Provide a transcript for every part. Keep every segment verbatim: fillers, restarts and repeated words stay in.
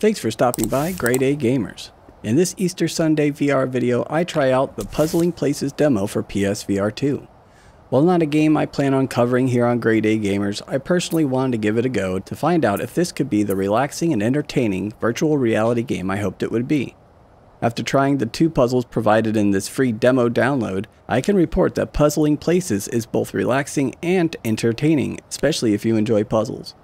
Thanks for stopping by GreyDayGamers. In this Easter Sunday V R video, I try out the Puzzling Places demo for P S V R two. While not a game I plan on covering here on GreyDayGamers, I personally wanted to give it a go to find out if this could be the relaxing and entertaining virtual reality game I hoped it would be. After trying the two puzzles provided in this free demo download, I can report that Puzzling Places is both relaxing and entertaining, especially if you enjoy puzzles.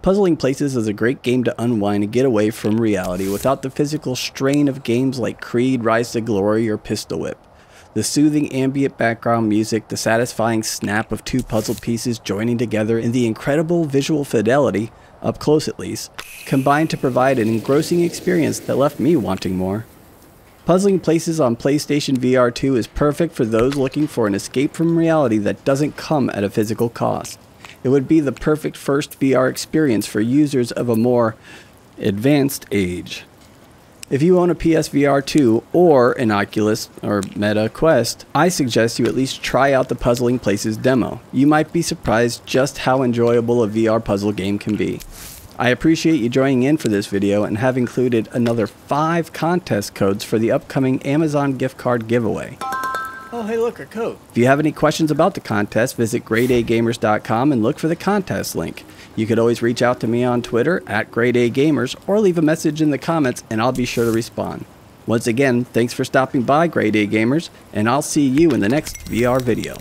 Puzzling Places is a great game to unwind and get away from reality without the physical strain of games like Creed: Rise to Glory or Pistol Whip. The soothing ambient background music, the satisfying snap of two puzzle pieces joining together, and the incredible visual fidelity, up close at least, combined to provide an engrossing experience that left me wanting more. Puzzling Places on PlayStation V R two is perfect for those looking for an escape from reality that doesn't come at a physical cost. It would be the perfect first V R experience for users of a more advanced age. If you own a P S V R two or an Oculus or Meta Quest, I suggest you at least try out the Puzzling Places demo. You might be surprised just how enjoyable a V R puzzle game can be. I appreciate you joining in for this video and have included another five contest codes for the upcoming Amazon gift card giveaway. Oh, hey, look, a code. If you have any questions about the contest, visit grey day gamers dot com and look for the contest link. You could always reach out to me on Twitter at GreyDayGamers or leave a message in the comments and I'll be sure to respond. Once again, thanks for stopping by, GreyDayGamers, and I'll see you in the next V R video.